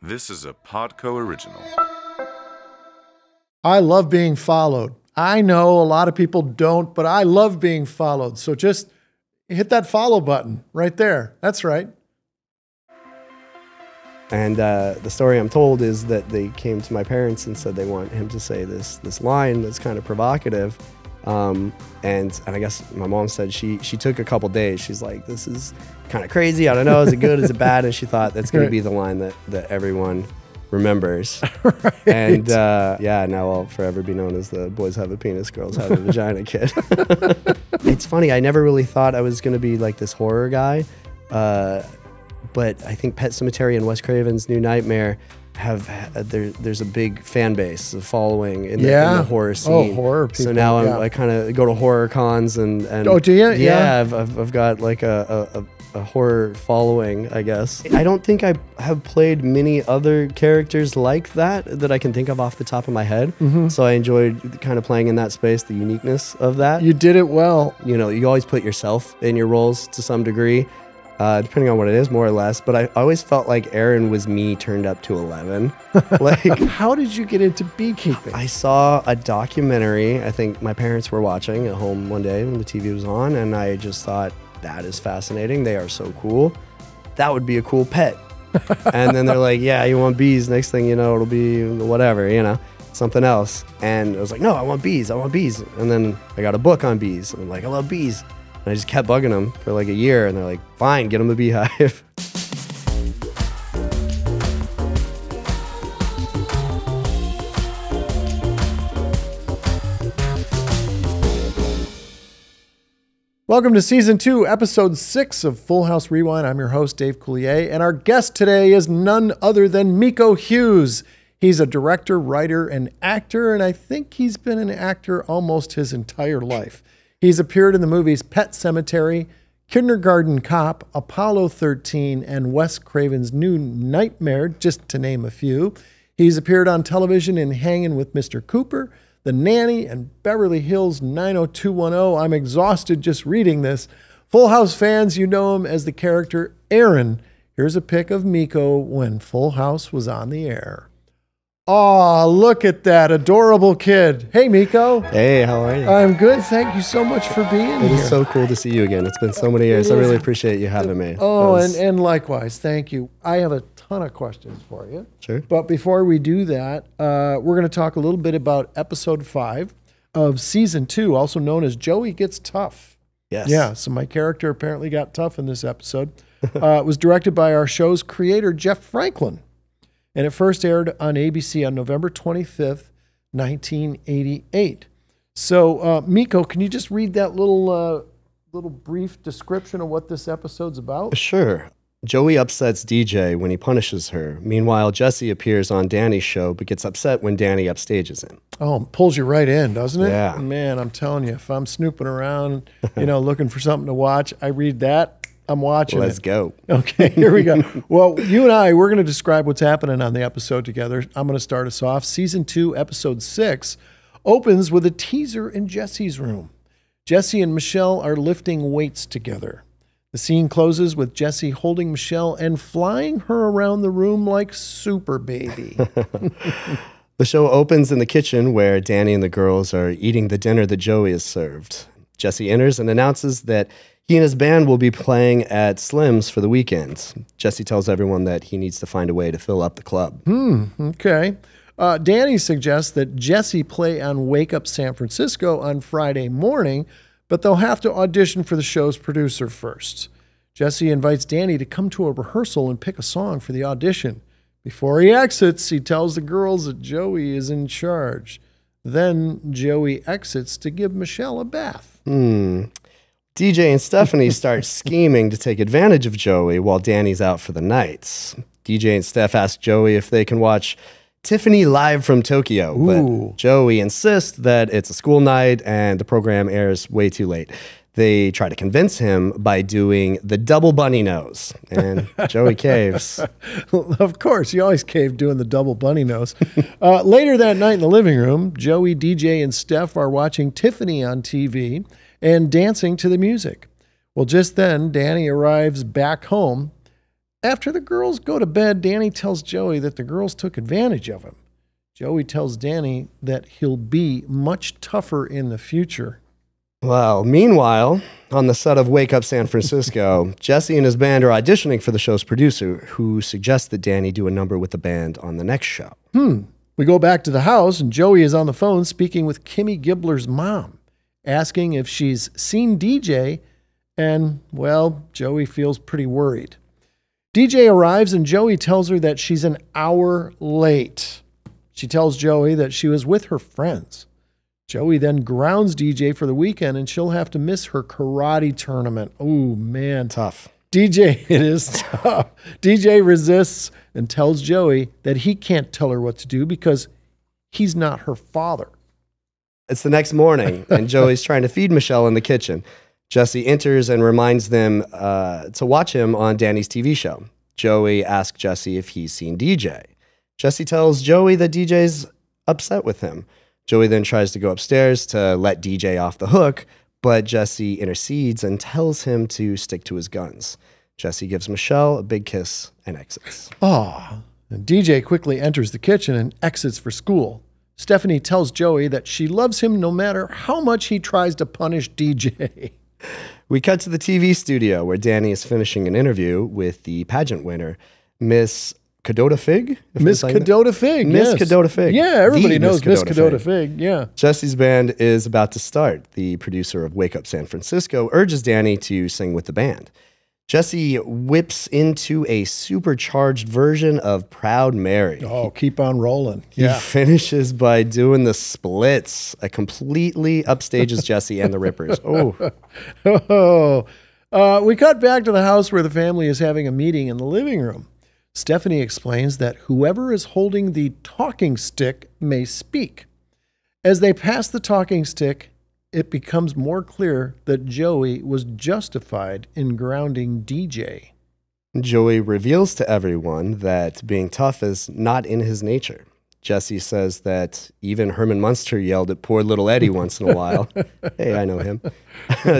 This is a Podco original. I love being followed. I know a lot of people don't, but I love being followed. So just hit that follow button right there. That's right. And the story I'm told is that they came to my parents and said they want him to say this line that's kind of provocative. And I guess my mom said she took a couple days. She's like, this is kind of crazy. I don't know. Is it good? Is it bad? And she thought that's going to be the line that everyone remembers. Right. And yeah, now I'll forever be known as the boys have a penis, girls have a vagina kid. It's funny. I never really thought I was going to be like this horror guy. But I think Pet Sematary and Wes Craven's New Nightmare have there's a big fan base of following in the horror scene. Oh, horror people. So now I kind of go to horror cons and oh, do you? Yeah. I've got like a horror following, I guess. I don't think I have played many other characters like that I can think of off the top of my head. Mm-hmm. So I enjoyed kind of playing in that space, the uniqueness of that. You did it well. You know, you always put yourself in your roles to some degree. Depending on what it is, more or less. But I always felt like Aaron was me turned up to 11. Like, how did you get into beekeeping? I saw a documentary. I think my parents were watching at home one day when the TV was on, and I just thought, that is fascinating. They are so cool. That would be a cool pet. And then they're like, yeah, you want bees. Next thing you know, it'll be whatever, you know, something else. And I was like, no, I want bees. I want bees. And then I got a book on bees. I'm like, I love bees. And I just kept bugging them for like a year, and they're like, fine, get them a beehive. Welcome to Season 2, Episode 6 of Full House Rewind. I'm your host, Dave Coulier, and our guest today is none other than Miko Hughes. He's a director, writer, and actor, and I think he's been an actor almost his entire life. He's appeared in the movies Pet Sematary, Kindergarten Cop, Apollo 13, and Wes Craven's New Nightmare, just to name a few. He's appeared on television in Hanging with Mr. Cooper, The Nanny, and Beverly Hills 90210. I'm exhausted just reading this. Full House fans, you know him as the character Aaron. Here's a pic of Miko when Full House was on the air. Aw, oh, look at that adorable kid. Hey, Miko. Hey, how are you? I'm good. Thank you so much for being here. It is so cool to see you again. It's been so many years. I really appreciate you having me. Oh, and likewise. Thank you. I have a ton of questions for you. Sure. But before we do that, we're going to talk a little bit about Episode 5 of Season 2, also known as Joey Gets Tough. Yes. Yeah, so my character apparently got tough in this episode. It was directed by our show's creator, Jeff Franklin. And it first aired on ABC on November 25th, 1988. So, Miko, can you just read that little brief description of what this episode's about? Sure. Joey upsets DJ when he punishes her. Meanwhile, Jesse appears on Danny's show but gets upset when Danny upstages him. Oh, pulls you right in, doesn't it? Yeah. Man, I'm telling you, if I'm snooping around, you know, looking for something to watch, I read that. I'm watching. Let's go. Okay, here we go. Well, you and I, we're going to describe what's happening on the episode together. I'm going to start us off. Season 2, Episode 6 opens with a teaser in Jesse's room. Jesse and Michelle are lifting weights together. The scene closes with Jesse holding Michelle and flying her around the room like Super Baby. The show opens in the kitchen where Danny and the girls are eating the dinner that Joey has served. Jesse enters and announces that he and his band will be playing at Slim's for the weekend. Jesse tells everyone that he needs to find a way to fill up the club. Okay. Danny suggests that Jesse play on Wake Up San Francisco on Friday morning, but they'll have to audition for the show's producer first. Jesse invites Danny to come to a rehearsal and pick a song for the audition. Before he exits, he tells the girls that Joey is in charge. Then Joey exits to give Michelle a bath. DJ and Stephanie start scheming to take advantage of Joey while Danny's out for the night. DJ and Steph ask Joey if they can watch Tiffany live from Tokyo, but Joey insists that it's a school night and the program airs way too late. They try to convince him by doing the double bunny nose, and Joey caves. Of course, you always cave doing the double bunny nose. Later that night in the living room, Joey, DJ, and Steph are watching Tiffany on TV and dancing to the music. Well, just then, Danny arrives back home After the girls go to bed, Danny tells Joey that the girls took advantage of him. Joey tells Danny that he'll be much tougher in the future. Well, meanwhile, on the set of Wake Up San Francisco, Jesse and his band are auditioning for the show's producer, who suggests that Danny do a number with the band on the next show. We go back to the house, and Joey is on the phone speaking with Kimmy Gibbler's mom, asking if she's seen DJ, and, well, Joey feels pretty worried. DJ arrives, and Joey tells her that she's an hour late. She tells Joey that she was with her friends. Joey then grounds DJ for the weekend, and she'll have to miss her karate tournament. Oh, man. Tough. DJ, it is tough. DJ resists and tells Joey that he can't tell her what to do because he's not her father. It's the next morning, and Joey's trying to feed Michelle in the kitchen. Jesse enters and reminds them to watch him on Danny's TV show. Joey asks Jesse if he's seen DJ. Jesse tells Joey that DJ's upset with him. Joey then tries to go upstairs to let DJ off the hook, but Jesse intercedes and tells him to stick to his guns. Jesse gives Michelle a big kiss and exits. Oh, and DJ quickly enters the kitchen and exits for school. Stephanie tells Joey that she loves him no matter how much he tries to punish DJ. We cut to the TV studio where Danny is finishing an interview with the pageant winner, Miss Kadota Fig? Miss Kadota Fig, yes. Miss Kadota Fig. Yeah, everybody knows Miss Kadota Fig, yeah. Jesse's band is about to start. The producer of Wake Up San Francisco urges Danny to sing with the band. Jesse whips into a supercharged version of Proud Mary. Oh, keep on rolling. Yeah. He finishes by doing the splits. It completely upstages Jesse and the Rippers. Oh. Oh. We cut back to the house where the family is having a meeting in the living room. Stephanie explains that whoever is holding the talking stick may speak. As they pass the talking stick, it becomes more clear that Joey was justified in grounding DJ. Joey reveals to everyone that being tough is not in his nature. Jesse says that even Herman Munster yelled at poor little Eddie once in a while. Hey, I know him.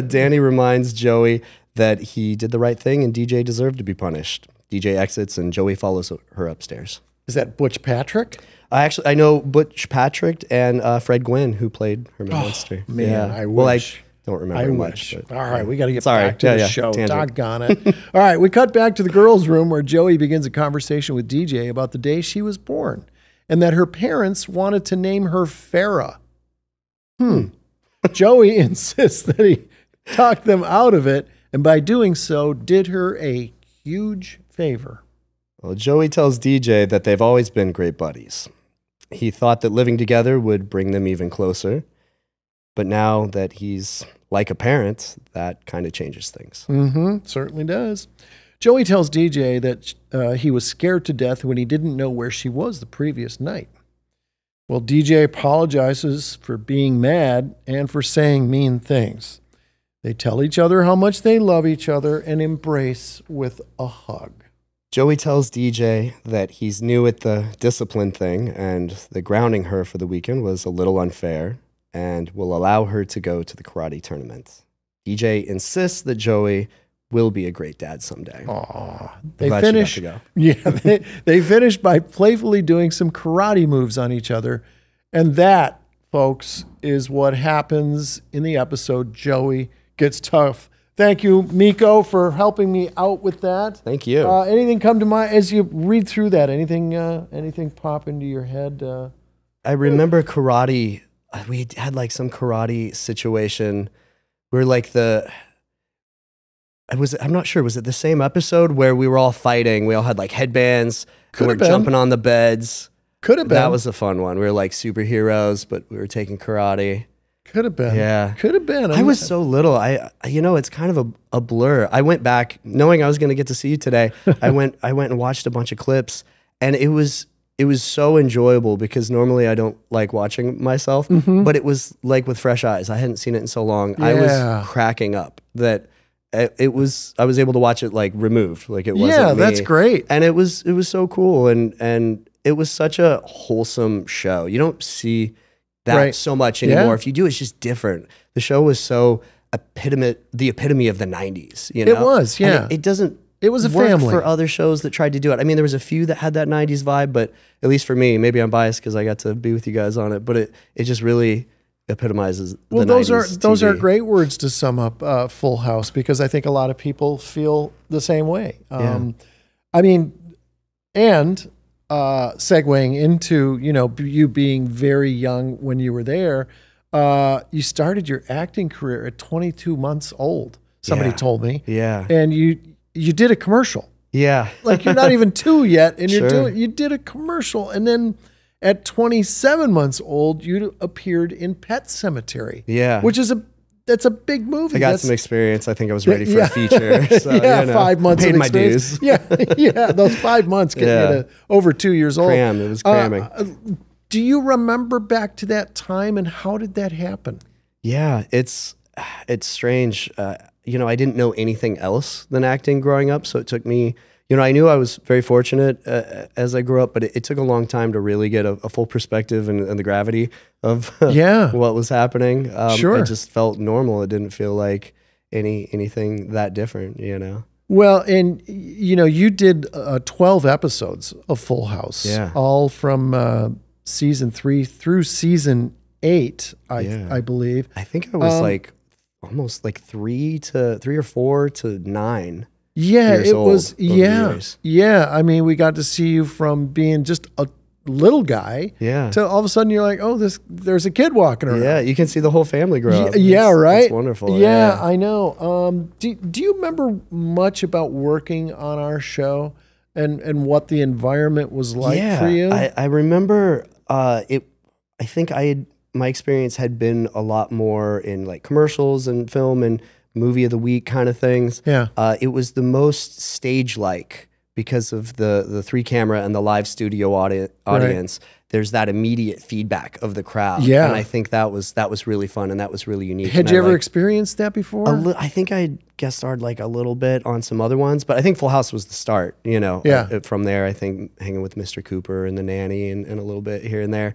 Danny reminds Joey that he did the right thing and DJ deserved to be punished. DJ exits, and Joey follows her upstairs. Is that Butch Patrick? Actually, I know Butch Patrick and Fred Gwynn, who played Herman Munster. Man, yeah. I wish. Well, I don't remember much. But, all right, we got to get back to the show. Doggone it. All right, we cut back to the girls' room where Joey begins a conversation with DJ about the day she was born and that her parents wanted to name her Farrah. Joey insists that he talked them out of it, and by doing so, did her a huge favor. Well, Joey tells DJ that they've always been great buddies. He thought that living together would bring them even closer, but now that he's like a parent, that kind of changes things. Certainly does. Joey tells DJ that he was scared to death when he didn't know where she was the previous night. Well, DJ apologizes for being mad and for saying mean things. They tell each other how much they love each other and embrace with a hug. Joey tells DJ that he's new at the discipline thing and the grounding her for the weekend was a little unfair and will allow her to go to the karate tournament. DJ insists that Joey will be a great dad someday. Aw. They finish, they finish by playfully doing some karate moves on each other. And that, folks, is what happens in the episode Joey Gets Tough. Thank you, Miko, for helping me out with that. Thank you. Anything come to mind as you read through that? Anything anything pop into your head? I remember karate. We had like some karate situation where like the... I'm not sure, was it the same episode where we were all fighting? We all had like headbands. Could have been. Jumping on the beds. Could have been. That was a fun one. We were like superheroes, but we were taking karate. Could have been. Yeah. Could have been. I was so little. You know, it's kind of a blur. I went back knowing I was going to get to see you today. I went and watched a bunch of clips, and it was so enjoyable because normally I don't like watching myself, but it was like with fresh eyes. I hadn't seen it in so long. Yeah. I was cracking up that I was able to watch it like removed. Like it wasn't me. That's great. And it was so cool, and it was such a wholesome show. You don't see that so much anymore. If you do, it's just different. The show was so the epitome of the 90s, you know? It was, yeah. It doesn't It was a family. For other shows that tried to do it. I mean, there was a few that had that 90s vibe, but at least for me, maybe I'm biased because I got to be with you guys on it, but it just really epitomizes well, the 90s TV. Those are great words to sum up Full House, because I think a lot of people feel the same way. I mean, and segueing into, you know, you being very young when you were there, you started your acting career at 22 months old. Somebody told me. Yeah. And you did a commercial. Yeah. Like, you're not even two yet, and you did a commercial. And then at 27 months old, you appeared in Pet Sematary. Yeah. Which is that's a big movie. I got some experience. I think I was ready for a feature. So, yeah, you know, 5 months. Paid my dues. Yeah. Yeah. Those 5 months get you to over 2 years old. It was cramming. Do you remember back to that time, and how did that happen? Yeah, it's strange. You know, I didn't know anything else than acting growing up, so it took me, you know, I knew I was very fortunate as I grew up, but it took a long time to really get a full perspective and the gravity of what was happening. It just felt normal. It didn't feel like anything that different, you know? Well, and, you know, you did 12 episodes of Full House, all from season 3 through season 8, I believe. I think I was like almost like 3 or 4 to 9. Yeah, it was. Yeah, yeah. I mean, we got to see you from being just a little guy. Yeah. To all of a sudden, you're like, oh, there's a kid walking around. Yeah, you can see the whole family grow up. Yeah, right. It's wonderful. Yeah, yeah. I know. Do you remember much about working on our show and what the environment was like for you? I remember. I think I had. My experience had been a lot more in like commercials and film and movie of the week kind of things. Yeah. It was the most stage-like because of the 3-camera and the live studio audience. Right. There's that immediate feedback of the crowd. Yeah. And I think that was really fun, and that was really unique. Had you ever experienced that before? I think I guest starred like a little bit on some other ones, but I think Full House was the start, you know. Yeah. From there, I think Hanging with Mr. Cooper and The Nanny and a little bit here and there.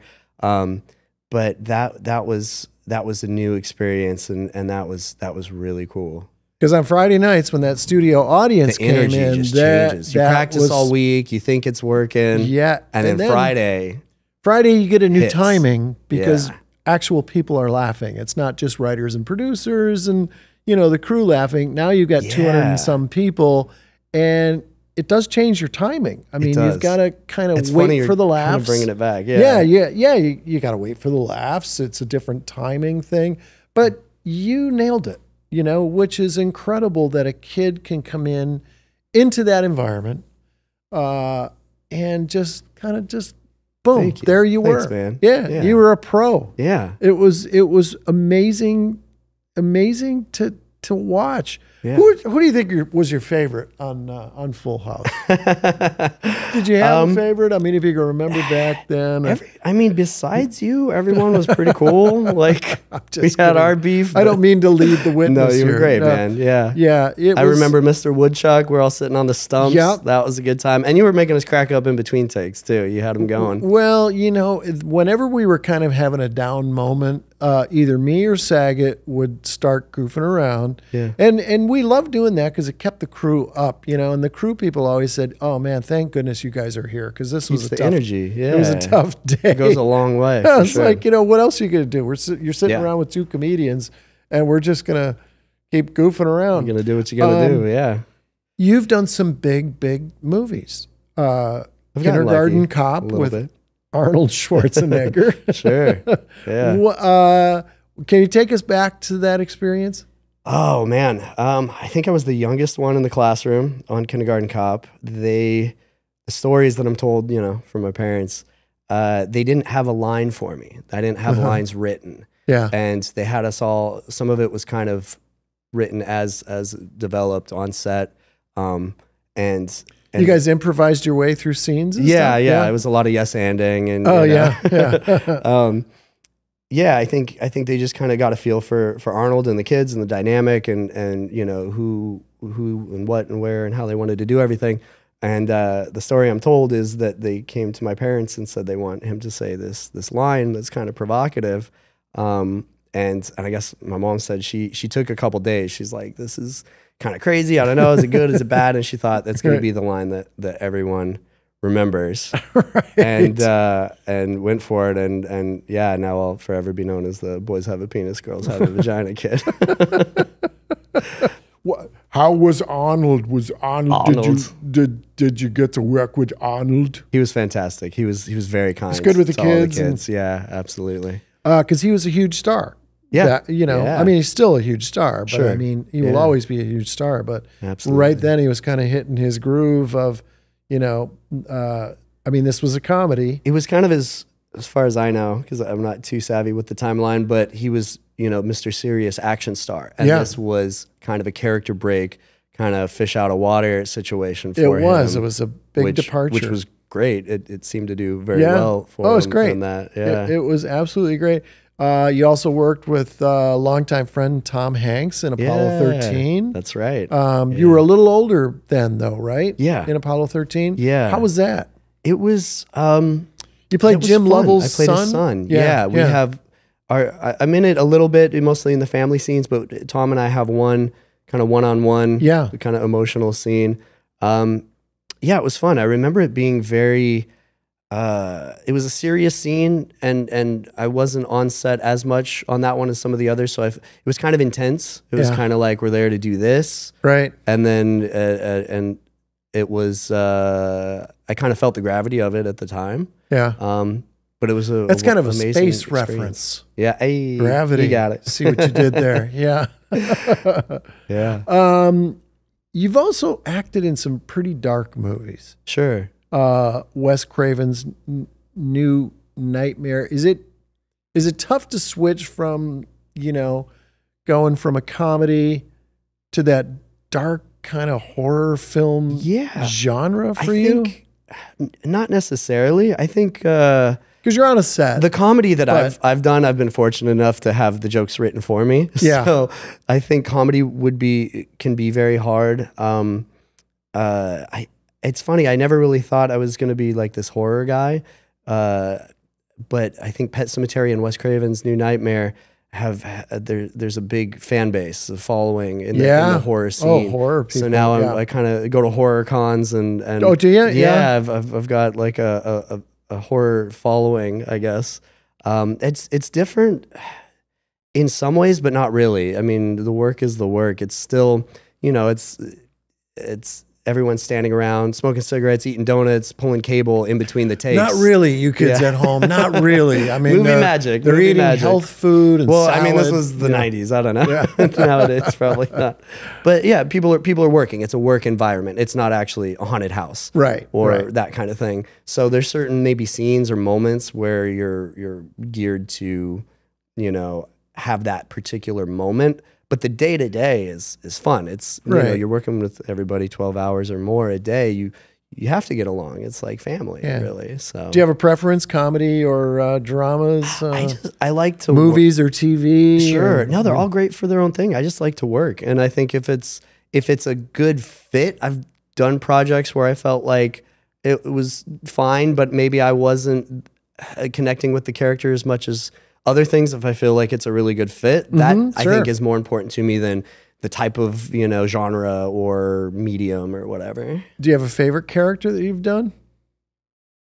But that was a new experience, and that was really cool. Because on Friday nights when that studio audience came in, the energy just changes. You practice all week, you think it's working, and then Friday you get a new timing because actual people are laughing. It's not just writers and producers and, you know, the crew laughing. Now you've got 200 and some people, and it does change your timing. I mean, you've got to kind of wait for the laughs. Kind of bringing it back, yeah. You got to wait for the laughs. It's a different timing thing, but you nailed it. You know, which is incredible that a kid can come into that environment, and just kind of boom, there you were. Thanks, man. Yeah, yeah, you were a pro. Yeah, it was amazing, amazing to watch. Yeah. Who do you think was your favorite on Full House? Did you have a favorite? I mean, if you can remember back then. I mean, besides you, everyone was pretty cool. Like, we had our beef. I don't mean to lead the witness. No, you were great, man. Yeah. Yeah. I remember Mr. Woodchuck. We're all sitting on the stumps. Yep. That was a good time. And you were making us crack up in between takes, too. You had them going. Well, you know, whenever we were kind of having a down moment, either me or Saget would start goofing around. Yeah. And we loved doing that because it kept the crew up, you know, and the crew people always said, oh, man, thank goodness you guys are here, because this was the energy. Yeah. It was a tough day. It goes a long way. It's like, you know, what else are you going to do? You're sitting around with 2 comedians, and we're just going to keep goofing around. You're going to do what you got to do, yeah. You've done some big, big movies. Kindergarten Cop with Arnold Schwarzenegger. Yeah. Can you take us back to that experience? Oh, man. I think I was the youngest one in the classroom on Kindergarten Cop. The stories that I'm told, you know, from my parents, they didn't have a line for me. I didn't have lines written. Yeah. And they had us all, some of it was kind of written as developed on set. And you guys improvised your way through scenes and stuff? Yeah. It was a lot of yes-anding. And, yeah, I think they just kind of got a feel for Arnold and the kids and the dynamic and you know who and what and where and how they wanted to do everything. And the story I'm told is that they came to my parents and said they want him to say this line that's kind of provocative. And I guess my mom said she took a couple days. She's like, this is kind of crazy. I don't know. Is it good? Is it bad? And she thought that's going to be the line that everyone remembers. Right. And went for it. And yeah, now I'll forever be known as the boys have a penis, girls have a vagina kid. What? How was Arnold? Did you get to work with Arnold? He was fantastic. He was very kind. He's good with the kids. Yeah, absolutely. Because he was a huge star. Yeah, I mean, he's still a huge star. But I mean, he will always be a huge star. But right then, he was kind of hitting his groove of, I mean, this was a comedy. It was kind of his, as far as I know, because I'm not too savvy with the timeline. But he was, Mr. Serious action star, and this was kind of a character break, kind of fish out of water situation for him. It was a big departure, which was great. It seemed to do very well for him. Oh, it was great. It was absolutely great. You also worked with longtime friend Tom Hanks in Apollo 13. That's right. You were a little older then, though, right? Yeah. In Apollo 13. Yeah. How was that? It was. You played Jim Lovell's son. I played his son. Yeah. We have. I'm in it a little bit, mostly in the family scenes, but Tom and I have one kind of one-on-one, kind of emotional scene. Yeah, it was fun. I remember it being very, it was a serious scene, and I wasn't on set as much on that one as some of the others, so it was kind of intense. It was kind of like, we're there to do this. Right. And then, and it was, I kind of felt the gravity of it at the time. Yeah. But it was that's kind of a space experience. Reference. Yeah, gravity. You got it. See what you did there. Yeah, yeah. You've also acted in some pretty dark movies. Sure. Wes Craven's New Nightmare. Is it tough to switch from going from a comedy to that dark kind of horror film genre for you? Not necessarily. I think. Because you're on a set. The comedy that I've done, I've been fortunate enough to have the jokes written for me. Yeah. So I think comedy can be very hard. It's funny. I never really thought I was going to be like this horror guy, but I think Pet Sematary and Wes Craven's New Nightmare have there's a big fan base, a following in the horror scene. Oh, horror people! So now I kind of go to horror cons and oh, do you? Yeah. I've got like a horror following, I guess. It's different in some ways, but not really. I mean, the work is the work. It's still, it's everyone standing around, smoking cigarettes, eating donuts, pulling cable in between the takes. Not really, you kids at home. Not really. I mean, movie magic. They're eating health food and salad. I mean, this was the 90s. I don't know. Yeah. Nowadays, probably not. But yeah, people are working. It's a work environment. It's not actually a haunted house, right? Or that kind of thing. So there's certain maybe scenes or moments where you're geared to, have that particular moment. But the day to day is fun. It's you're working with everybody 12 hours or more a day. You have to get along. It's like family, really. So, do you have a preference, comedy or dramas? I like to movies or TV. Sure, no, they're all great for their own thing. I just like to work, and I think if it's a good fit, I've done projects where I felt like it was fine, but maybe I wasn't connecting with the character as much as. Other things, if I feel like it's a really good fit, that I think is more important to me than the type of, genre or medium or whatever. Do you have a favorite character that you've done?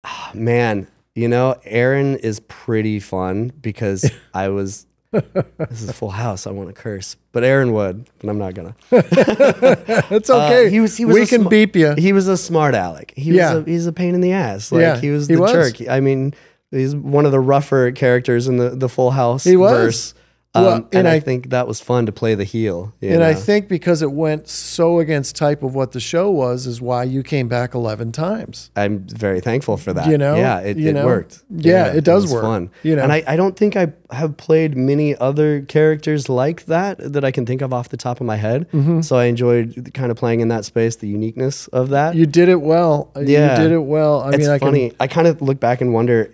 Oh, man, Aaron is pretty fun because this is Full House, I want to curse, but Aaron would, but I'm not going to. That's okay. We can beep you. He was a smart aleck. He's a pain in the ass. Like he was the jerk. I mean... He's one of the rougher characters in the Full House verse. Well, and I think that was fun to play the heel. I think because it went so against type of what the show was is why you came back 11 times. I'm very thankful for that. It worked. Yeah, it does work. It was fun. And I don't think I have played many other characters like that I can think of off the top of my head. So I enjoyed kind of playing in that space, the uniqueness of that. You did it well. Yeah. You did it well. I mean, it's funny. I kind of look back and wonder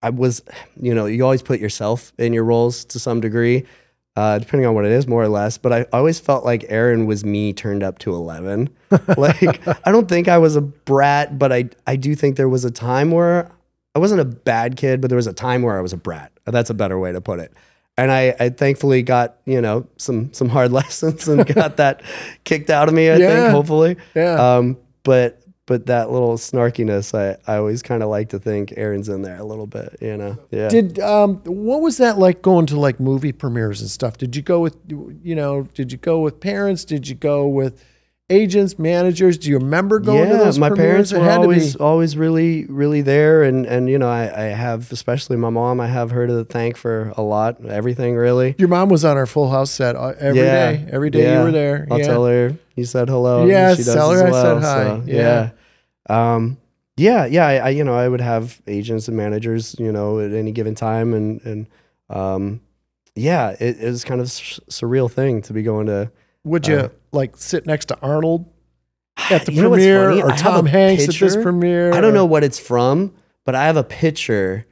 you always put yourself in your roles to some degree, depending on what it is, more or less. But I always felt like Aaron was me turned up to 11. Like, I don't think I was a brat, but I do think there was a time where I wasn't a bad kid, but there was a time where I was a brat. That's a better way to put it. And I thankfully got, you know, some hard lessons and got that kicked out of me, I think, hopefully. Yeah. But that little snarkiness, I always kind of like to think Aaron's in there a little bit, you know? Yeah. Did, what was that like going to like movie premieres and stuff? Did you go with, you know, did you go with parents? Did you go with agents, managers? Do you remember going to those my premieres? Parents were always really, really there. And you know, I have, especially my mom, I have her to thank for a lot, everything really. Your mom was on our Full House set every day. Every day you were there. I'll tell her you said hello. Yeah, she does tell her as well, I said hi. So, yeah. I you know, I would have agents and managers, you know, at any given time, and it was kind of a surreal thing to be going to. Would you like sit next to Arnold at the premiere, or Tom Hanks at this premiere? I don't know what it's from, but I have a picture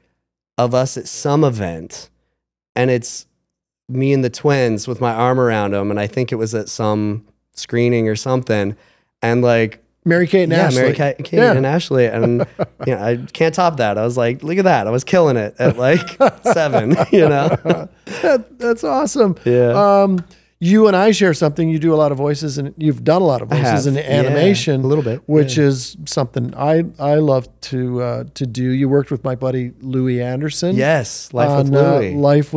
of us at some event, and it's me and the twins with my arm around them, and I think it was at some screening or something, and like. Mary-Kate and Ashley. Mary-Kate and Ashley. And you know, I can't top that. I was like, look at that. I was killing it at like 7, you know? That's awesome. Yeah. You and I share something. You do a lot of voices, and you've done a lot of voices in animation. Yeah, a little bit. Which is something I love to do. You worked with my buddy Louie Anderson. Yes, Life with Louie. That's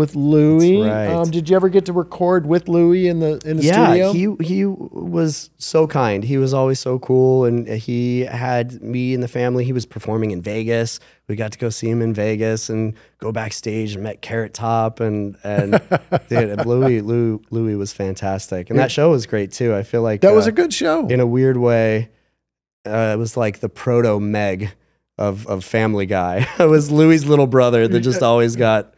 right. Did you ever get to record with Louie in the studio? Yeah, he was so kind. He was always so cool, and he had me and the family. He was performing in Vegas. We got to go see him in Vegas and go backstage and met Carrot Top and dude, Louie was fantastic, and that show was great too. I feel like that was a good show in a weird way. It was like the proto Meg of Family Guy. It was Louie's little brother that just always got.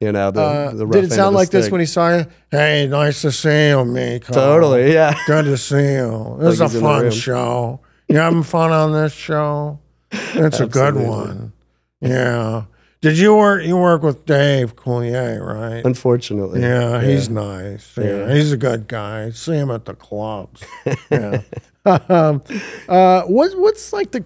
You know, the rough. Did it sound like this when he saw you? Hey, nice to see you, Miko. Totally, yeah. Good to see you. This is a fun show. You having fun on this show? It's a good one. Yeah. Did you work with Dave Coulier, right? Unfortunately. Yeah, he's nice. Yeah, he's a good guy. See him at the clubs. Yeah. What's like the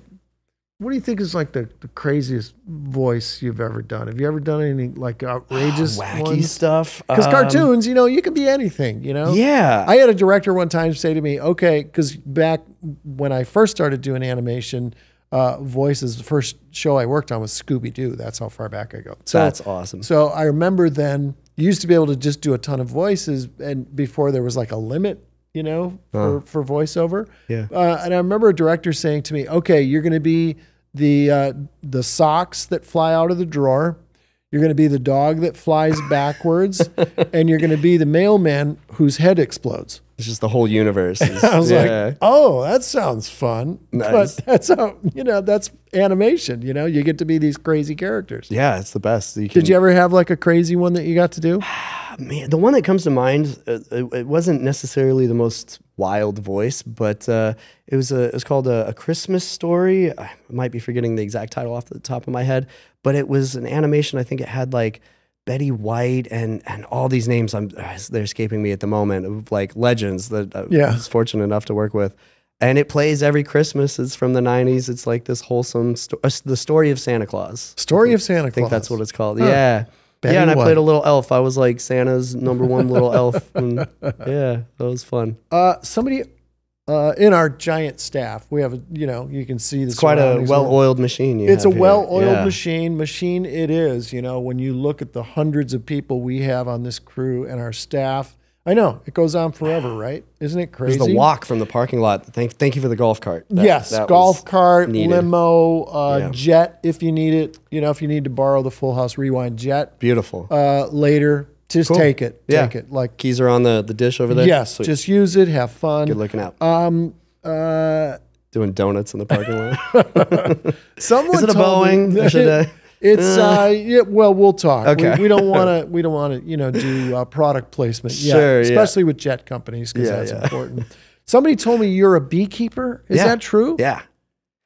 what do you think is like the craziest voice you've ever done? Have you ever done any like outrageous wacky stuff? Because cartoons, you know, you can be anything, you know? Yeah. I had a director one time say to me, okay, because back when I first started doing animation, voices, the first show I worked on was Scooby-Doo. That's how far back I go. So, that's awesome. So I remember then, you used to be able to just do a ton of voices, and before there was like a limit, you know, for voiceover. Yeah. And I remember a director saying to me, okay, you're going to be the socks that fly out of the drawer. You're going to be the dog that flies backwards, and you're going to be the mailman whose head explodes. It's just the whole universe. I was like, oh, that sounds fun. Nice. But that's how, you know, that's animation. You know, you get to be these crazy characters. Yeah, it's the best. Did you ever have like a crazy one that you got to do? Man, the one that comes to mind, it wasn't necessarily the most wild voice, but it was called A Christmas Story. I might be forgetting the exact title off the top of my head, but it was an animation. I think it had like Betty White and all these names they're escaping me at the moment of like legends that I was fortunate enough to work with, and it plays every Christmas. It's from the 90s. It's like this wholesome the story of Santa Claus. Story of Santa Claus. I think that's what it's called. Huh. Yeah. Betty and White. I played a little elf. I was like Santa's #1 little elf. And yeah, that was fun. Somebody in our giant staff, we have a, you know, you can see this. It's quite a well-oiled machine. It's a well-oiled machine. It is, you know, when you look at the hundreds of people we have on this crew and our staff. I know it goes on forever, right? Isn't it crazy? There's the walk from the parking lot. Thank you for the golf cart. Yes, golf cart, limo, jet if you need it. You know, if you need to borrow the Full House Rewind jet. Beautiful. Later, just take it. Take it. Like keys are on the dish over there. Yes, sweet. Just use it. Have fun. Good looking out. Doing donuts in the parking lot. Someone is it a Boeing? It's well, we'll talk. Okay. We don't want to you know do product placement. Sure, especially with jet companies because that's important. Somebody told me you're a beekeeper. Is that true? Yeah.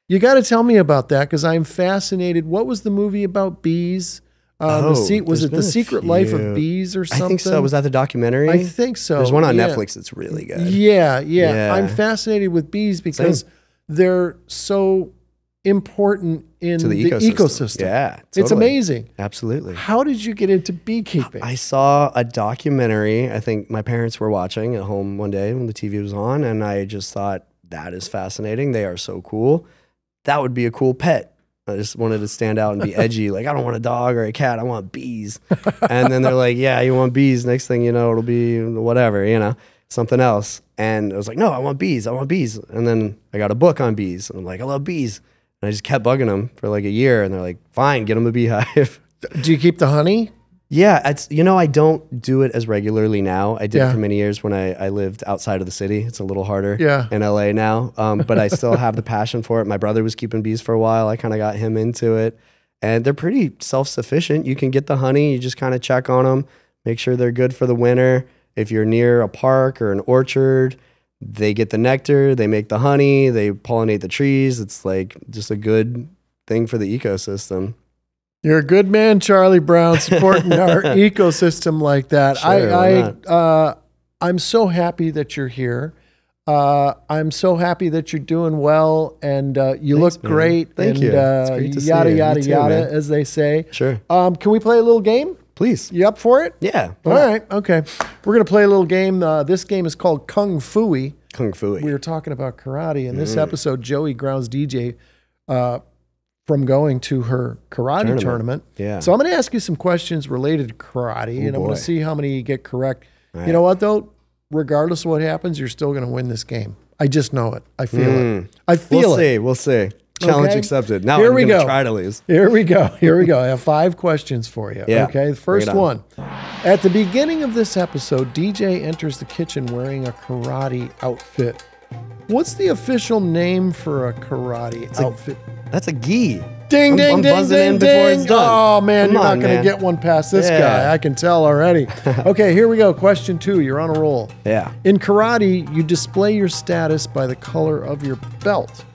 You got to tell me about that because I'm fascinated. What was the movie about bees? Was it The Secret Life of Bees or something? I think so. Was that the documentary? I think so. There's one on Netflix that's really good. Yeah. I'm fascinated with bees because they're so important in the ecosystem. Yeah, totally. It's amazing. Absolutely. How did you get into beekeeping? I saw a documentary. I think my parents were watching at home one day when the TV was on, and I just thought, that is fascinating. They are so cool. That would be a cool pet. I just wanted to stand out and be edgy. Like, I don't want a dog or a cat. I want bees. And then they're like, yeah, you want bees. Next thing you know, it'll be whatever, you know, something else. And I was like, no, I want bees. I want bees. And then I got a book on bees. And I'm like, I love bees. And I just kept bugging them for like a year. And they're like, fine, get them a beehive. Do you keep the honey? Yeah. It's, you know, I don't do it as regularly now. I did it for many years when I lived outside of the city. It's a little harder in LA now, but I still have the passion for it. My brother was keeping bees for a while. I kind of got him into it, and they're pretty self-sufficient. You can get the honey. You just kind of check on them, make sure they're good for the winter. If you're near a park or an orchard, they get the nectar, they make the honey, they pollinate the trees. It's like just a good thing for the ecosystem. You're a good man, Charlie Brown, supporting our ecosystem like that. Sure, I'm so happy that you're here. I'm so happy that you're doing well, and you look great. Thank you. It's great to see you. Yada, too, yada, man. As they say. Sure. Can we play a little game? Please. You up for it? Yeah. All right. Okay. We're going to play a little game. This game is called Kung Fu-y. Kung Fu-y. We were talking about karate. In this episode, Joey grounds DJ from going to her karate tournament. Yeah. So I'm going to ask you some questions related to karate, and I'm going to see how many you get correct. Right. You know what, though? Regardless of what happens, you're still going to win this game. I just know it. I feel it. I feel it. We'll see. We'll see. Challenge accepted. Now I'm going to try to lose. Here we go. Here we go. I have 5 questions for you. Yeah. Okay. The first one. At the beginning of this episode, DJ enters the kitchen wearing a karate outfit. What's the official name for a karate outfit? That's a gi. Ding, ding, I'm buzzing ding, in before it's done. Oh, man, you're not going to get one past this guy. I can tell already. Okay, here we go. Question 2. You're on a roll. Yeah. In karate, you display your status by the color of your belt.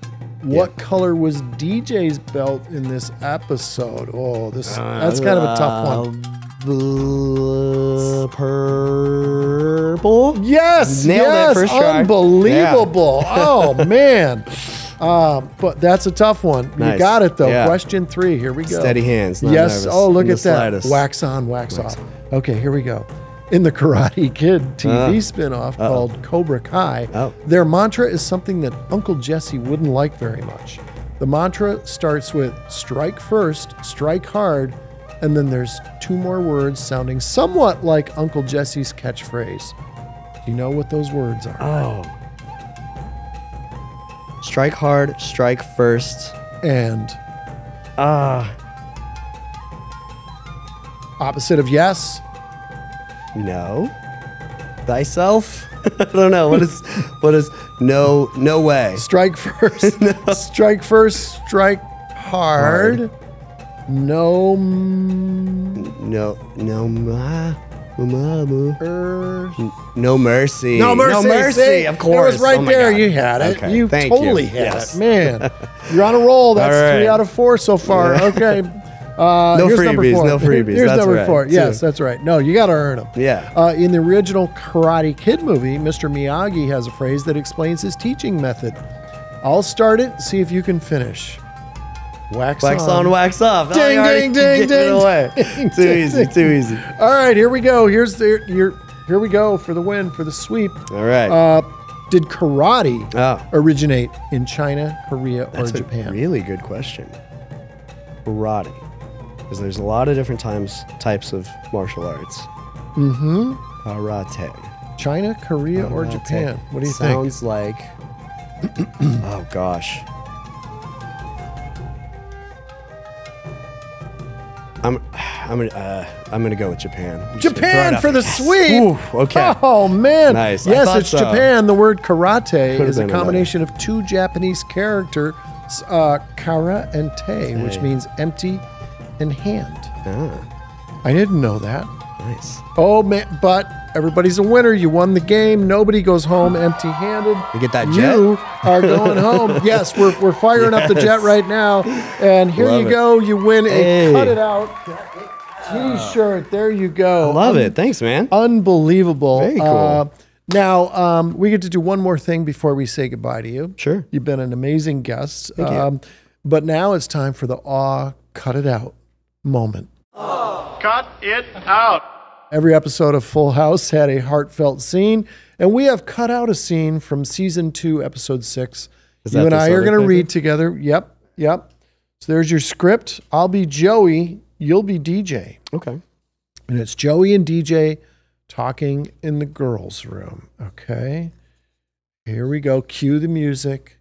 What color was DJ's belt in this episode? Oh, this that's kind of a tough one. Purple? Yes! Nailed it first try. Unbelievable. Yeah. Oh, man. But that's a tough one. Nice. You got it, though. Yeah. Question 3. Here we go. Steady hands. Not nervous. Oh, look at that. Slightest. Wax on, wax off. Okay, here we go. In the Karate Kid TV spinoff called Cobra Kai, their mantra is something that Uncle Jesse wouldn't like very much. The mantra starts with strike first, strike hard, and then there's 2 more words sounding somewhat like Uncle Jesse's catchphrase. Do you know what those words are? Oh. Strike hard, strike first, and opposite of yes. No. Thyself? I don't know. What is no way. Strike first. Strike first, strike hard. No mercy. No mercy. No mercy. See, of course. It was right there. You had it. Okay. You totally had it. Man, you're on a roll. That's 3 out of 4 so far. Okay. No freebies. No freebies. Here's number 4. Yes, that's right. No, you got to earn them. Yeah. In the original Karate Kid movie, Mr. Miyagi has a phrase that explains his teaching method. I'll start it. See if you can finish. Wax on, wax off. Ding, ding, ding, ding. Too easy, too easy. All right, here we go. Here we go for the win, for the sweep. All right. Did karate originate in China, Korea, or Japan? That's a really good question. Karate. Because there's a lot of different types of martial arts. Mm-hmm. Karate. China, Korea, or Japan? What do you think? Sounds like... oh, gosh. I'm gonna go with Japan. Japan for the sweep. Ooh, okay. Oh man. Nice. Yes, it's Japan. The word karate is a combination of 2 Japanese characters, kara and te, which means empty and hand. Ah. I didn't know that. Nice. Oh man, but everybody's a winner. You won the game. Nobody goes home empty-handed. You get that jet? You are going home. Yes, we're firing up the jet right now. And here you go. You win a Cut It Out T-shirt. There you go. I love it. Thanks, man. Unbelievable. Very cool. Now, we get to do one more thing before we say goodbye to you. Sure. You've been an amazing guest. Thank you. But now it's time for the aw, cut it out moment. Oh. Cut it out. Every episode of Full House had a heartfelt scene, and we have cut out a scene from season 2, episode 6. You and I are going to read together. Yep, yep. So there's your script. I'll be Joey. You'll be DJ. Okay. And it's Joey and DJ talking in the girls' room. Okay. Here we go. Cue the music.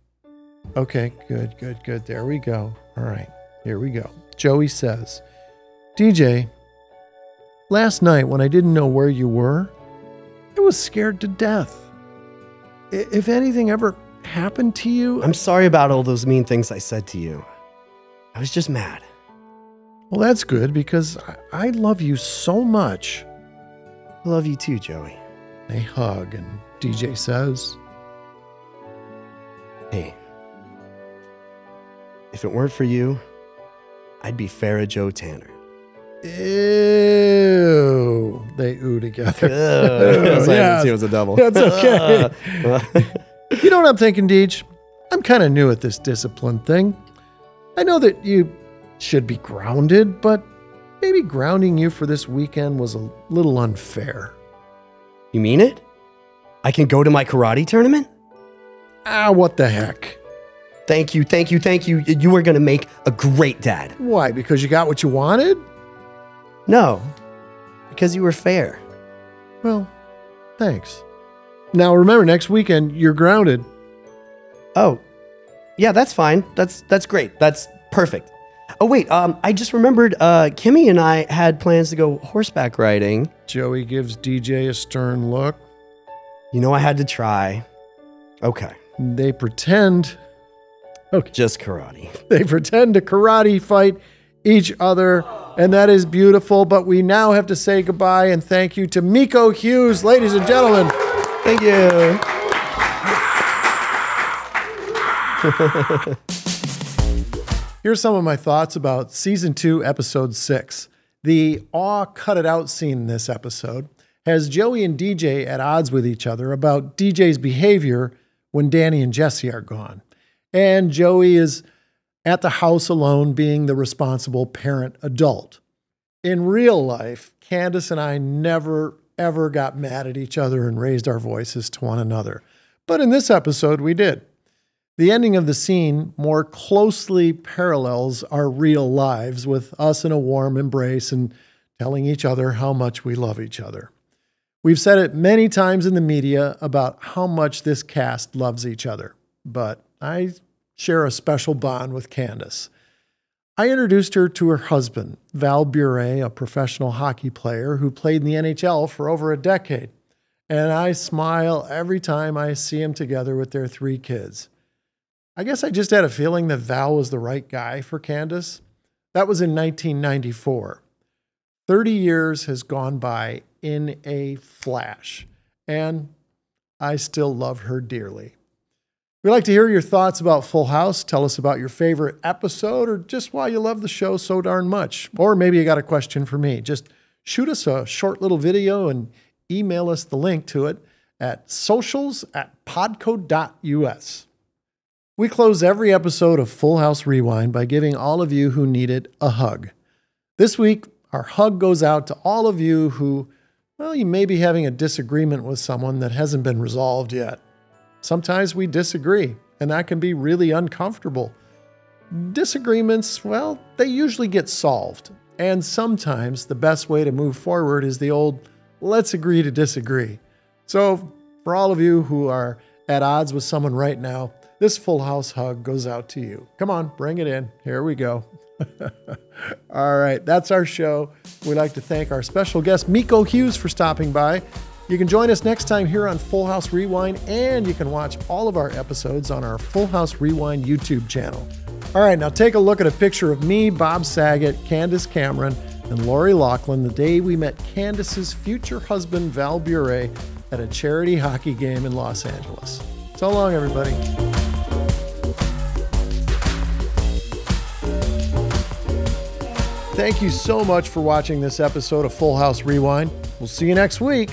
Okay, good, good, good. There we go. All right, here we go. Joey says, DJ, last night when I didn't know where you were, I was scared to death. If anything ever happened to you... I'm sorry about all those mean things I said to you. I was just mad. Well, that's good because I love you so much. I love you too, Joey. They hug and DJ says, hey, if it weren't for you, I'd be Farrah Joe Tanner. Ew. They ooh together. Ew. Yes. It was a double. That's okay. You know what I'm thinking, Deej? I'm kind of new at this discipline thing. I know that you should be grounded, but maybe grounding you for this weekend was a little unfair. You mean it? I can go to my karate tournament? Ah, what the heck. Thank you, thank you, thank you. You were going to make a great dad. Why? Because you got what you wanted? No, because you were fair. Well, thanks. Now remember, next weekend, you're grounded. Oh, yeah, that's fine. That's great. That's perfect. Oh, wait, I just remembered Kimmy and I had plans to go horseback riding. Joey gives DJ a stern look. You know I had to try. Okay. They pretend... Okay. Just karate. They pretend to karate fight each other, and that is beautiful, but we now have to say goodbye and thank you to Miko Hughes, ladies and gentlemen. Thank you. Here's some of my thoughts about season 2, episode 6. The aw, cut it out scene in this episode has Joey and DJ at odds with each other about DJ's behavior when Danny and Jesse are gone. And Joey is at the house alone being the responsible parent adult. In real life, Candace and I never, ever got mad at each other and raised our voices to one another. But in this episode, we did. The ending of the scene more closely parallels our real lives with us in a warm embrace and telling each other how much we love each other. We've said it many times in the media about how much this cast loves each other, but I share a special bond with Candace. I introduced her to her husband, Val Bure, a professional hockey player who played in the NHL for over a decade. And I smile every time I see him together with their 3 kids. I guess I just had a feeling that Val was the right guy for Candace. That was in 1994. 30 years has gone by in a flash, and I still love her dearly. We'd like to hear your thoughts about Full House. Tell us about your favorite episode or just why you love the show so darn much. Or maybe you got a question for me. Just shoot us a short little video and email us the link to it at socials@podco.us. We close every episode of Full House Rewind by giving all of you who need it a hug. This week, our hug goes out to all of you who, well, you may be having a disagreement with someone that hasn't been resolved yet. Sometimes we disagree, and that can be really uncomfortable. Disagreements, well, they usually get solved. And sometimes the best way to move forward is the old, let's agree to disagree. So for all of you who are at odds with someone right now, this Full House hug goes out to you. Come on, bring it in. Here we go. All right, that's our show. We'd like to thank our special guest, Miko Hughes, for stopping by. You can join us next time here on Full House Rewind, and you can watch all of our episodes on our Full House Rewind YouTube channel. All right, now take a look at a picture of me, Bob Saget, Candace Cameron, and Lori Laughlin the day we met Candace's future husband, Val Bure, at a charity hockey game in Los Angeles. So long, everybody. Thank you so much for watching this episode of Full House Rewind. We'll see you next week.